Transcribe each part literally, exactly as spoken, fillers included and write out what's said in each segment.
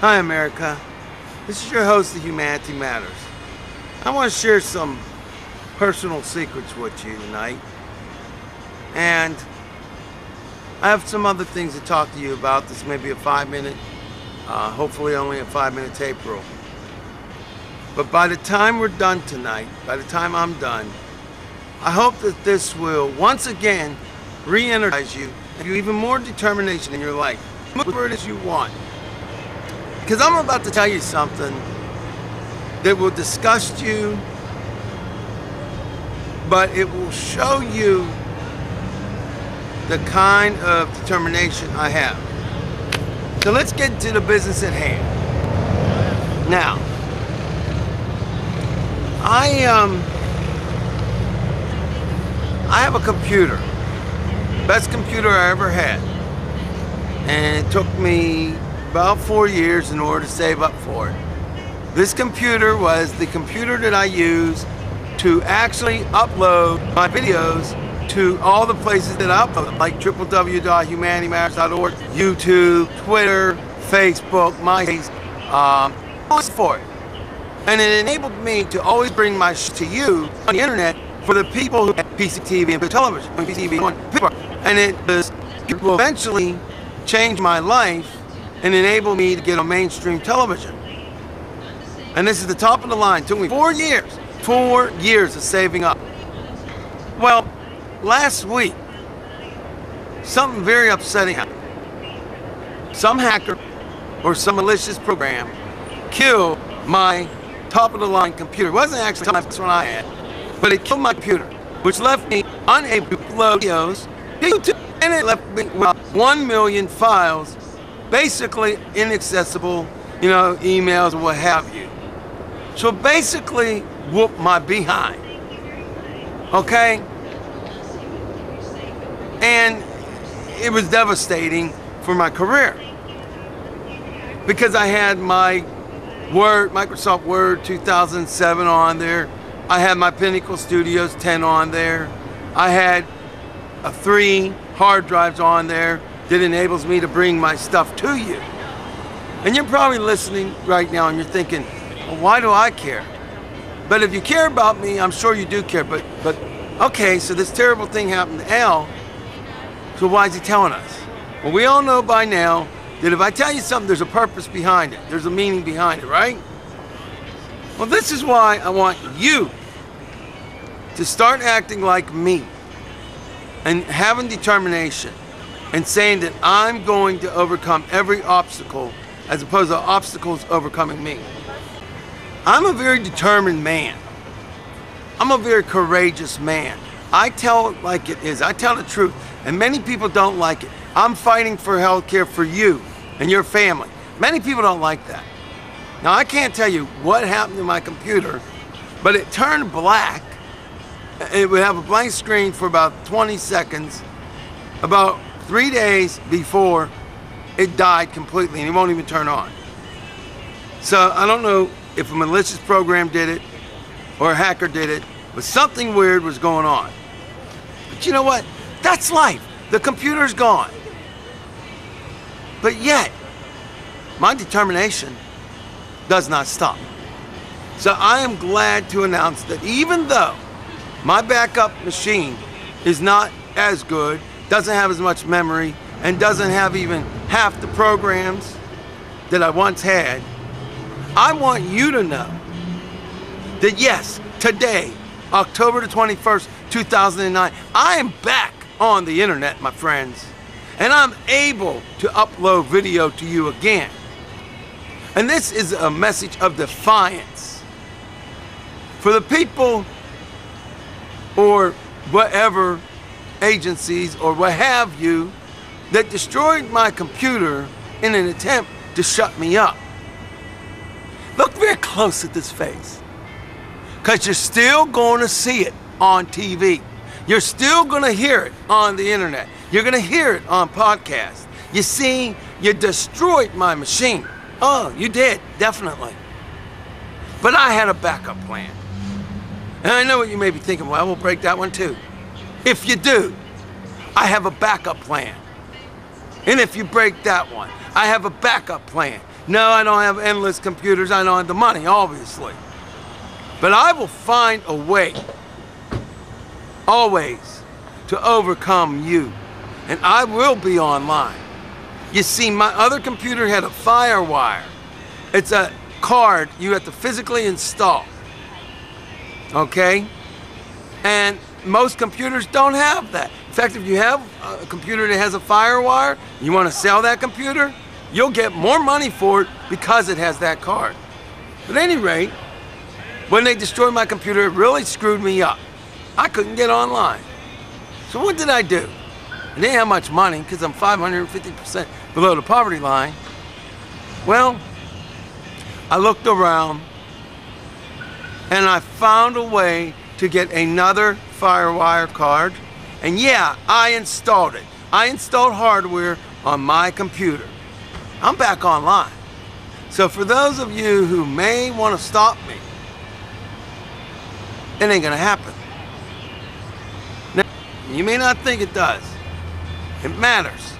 Hi America, this is your host of Humanity Matters. I want to share some personal secrets with you tonight, and I have some other things to talk to you about. This may be a five minute, uh, hopefully only a five minute tape roll. But by the time we're done tonight, by the time I'm done, I hope that this will once again re-energize you and give you even more determination in your life. Move whatever it is you want. Because I'm about to tell you something that will disgust you, but it will show you the kind of determination I have. So let's get to the business at hand. Now, I um, I have a computer, best computer I ever had, and it took me about four years in order to save up for it. This computer was the computer that I used to actually upload my videos to all the places that I upload, like w w w dot humanity matters dot org, YouTube, Twitter, Facebook, MySpace, um, all for it. And it enabled me to always bring my sh to you on the internet for the people who had P C T V and television, P C T V on people. And it, was, it will eventually change my life and enable me to get on mainstream television. And this is the top of the line. It took me four years, four years of saving up. Well, last week, something very upsetting happened. Some hacker or some malicious program killed my top of the line computer. It wasn't actually the last one I had, but it killed my computer, which left me unable to upload videos, and it left me with one million files, basically inaccessible, you know, emails, what have you. So basically, whoop my behind, okay? And it was devastating for my career because I had my Word, Microsoft Word two thousand seven on there. I had my Pinnacle Studios ten on there. I had uh, three hard drives on there. That enables me to bring my stuff to you. And you're probably listening right now and you're thinking, well, why do I care? But if you care about me, I'm sure you do care, but, but okay, so this terrible thing happened to Al, so why is he telling us? Well, we all know by now that if I tell you something, there's a purpose behind it. There's a meaning behind it, right? Well, this is why I want you to start acting like me and having determination and saying that I'm going to overcome every obstacle as opposed to obstacles overcoming me. I'm a very determined man. I'm a very courageous man. I tell it like it is. I tell the truth, and many people don't like it. I'm fighting for health care for you and your family. Many people don't like that. Now, I can't tell you what happened to my computer, but it turned black. It would have a blank screen for about twenty seconds, about three days before it died completely, and it won't even turn on. So I don't know if a malicious program did it or a hacker did it, but something weird was going on. But you know what? That's life. The computer's gone. But yet, my determination does not stop. So I am glad to announce that even though my backup machine is not as good, doesn't have as much memory, and doesn't have even half the programs that I once had, I want you to know that yes, today, October the twenty-first, two thousand nine, I am back on the internet, my friends, and I'm able to upload video to you again. And this is a message of defiance for the people or whatever agencies or what have you that destroyed my computer in an attempt to shut me up. Look very close at this face, because you're still going to see it on T V. You're still going to hear it on the internet. You're going to hear it on podcasts. You see, you destroyed my machine. Oh, you did, definitely. But I had a backup plan. And I know what you may be thinking, well, we'll break that one too. If you do, I have a backup plan. And if you break that one, I have a backup plan. No, I don't have endless computers. I don't have the money, obviously. But I will find a way, always, to overcome you. And I will be online. You see, my other computer had a FireWire. It's a card you have to physically install. Okay? And most computers don't have that. In fact, if you have a computer that has a FireWire, you want to sell that computer, you'll get more money for it because it has that card. But at any rate, when they destroyed my computer, it really screwed me up. I couldn't get online. So what did I do? I didn't have much money because I'm five hundred fifty percent below the poverty line. Well, I looked around and I found a way to get another FireWire card. And yeah, I installed it. I installed hardware on my computer. I'm back online. So for those of you who may want to stop me, it ain't gonna happen. Now, you may not think it does. It matters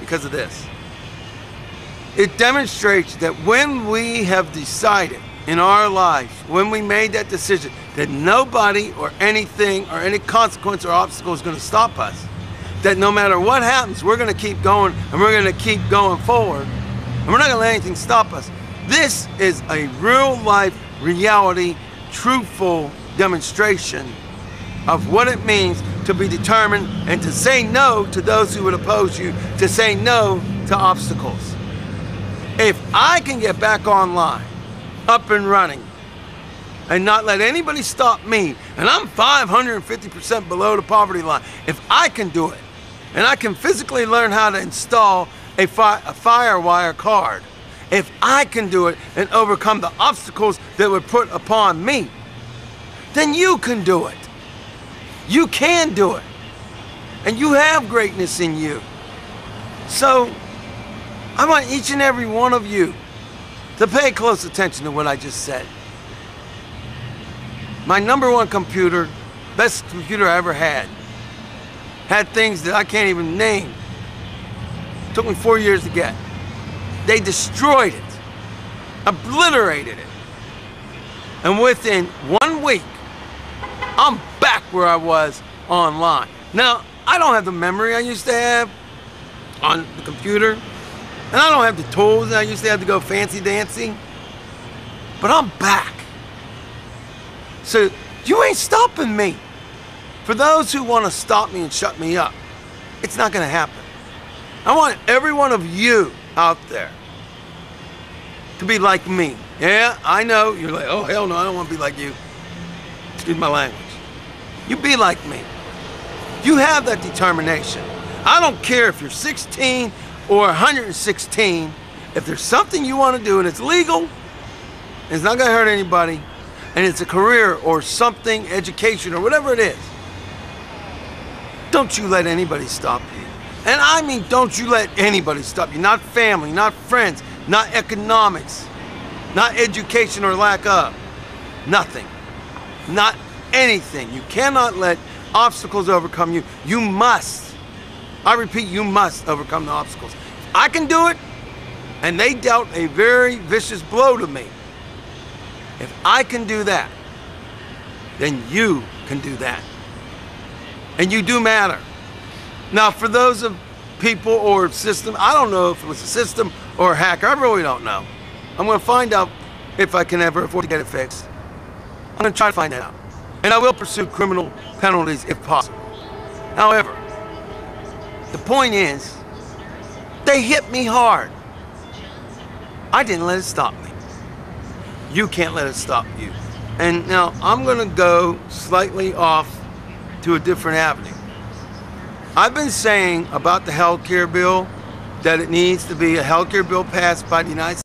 because of this. It demonstrates that when we have decided in our lives, when we made that decision, that nobody or anything or any consequence or obstacle is going to stop us, that no matter what happens, we're going to keep going and we're going to keep going forward and we're not going to let anything stop us. This is a real life reality, truthful demonstration of what it means to be determined and to say no to those who would oppose you, to say no to obstacles. If I can get back online, up and running, and not let anybody stop me, and I'm five hundred fifty percent below the poverty line, if I can do it, and I can physically learn how to install a, fi a FireWire card, if I can do it and overcome the obstacles that were put upon me, then you can do it. You can do it. And you have greatness in you. So I want each and every one of you to pay close attention to what I just said. My number one computer, best computer I ever had, had things that I can't even name. It took me four years to get. They destroyed it, obliterated it. And within one week, I'm back where I was online. Now, I don't have the memory I used to have on the computer, and I don't have the tools I used to have to go fancy dancing, but I'm back. So you ain't stopping me. For those who want to stop me and shut me up, it's not going to happen. I want every one of you out there to be like me. Yeah, I know. You're like, oh, hell no, I don't want to be like you. Excuse my language. You be like me. You have that determination. I don't care if you're sixteen or one hundred sixteen. If there's something you want to do and it's legal, and it's not going to hurt anybody, and it's a career or something, education or whatever it is, don't you let anybody stop you. And I mean, don't you let anybody stop you. Not family, not friends, not economics, not education or lack of. Nothing. Not anything. You cannot let obstacles overcome you. You must. I repeat, you must overcome the obstacles. I can do it, and they dealt a very vicious blow to me. If I can do that, then you can do that. And you do matter. Now, for those of people or system, I don't know if it was a system or a hacker. I really don't know. I'm going to find out if I can ever afford to get it fixed. I'm going to try to find that out. And I will pursue criminal penalties if possible. However, the point is, they hit me hard. I didn't let it stop me. You can't let it stop you. And now I'm going to go slightly off to a different avenue. I've been saying about the health care bill that it needs to be a health care bill passed by the United States.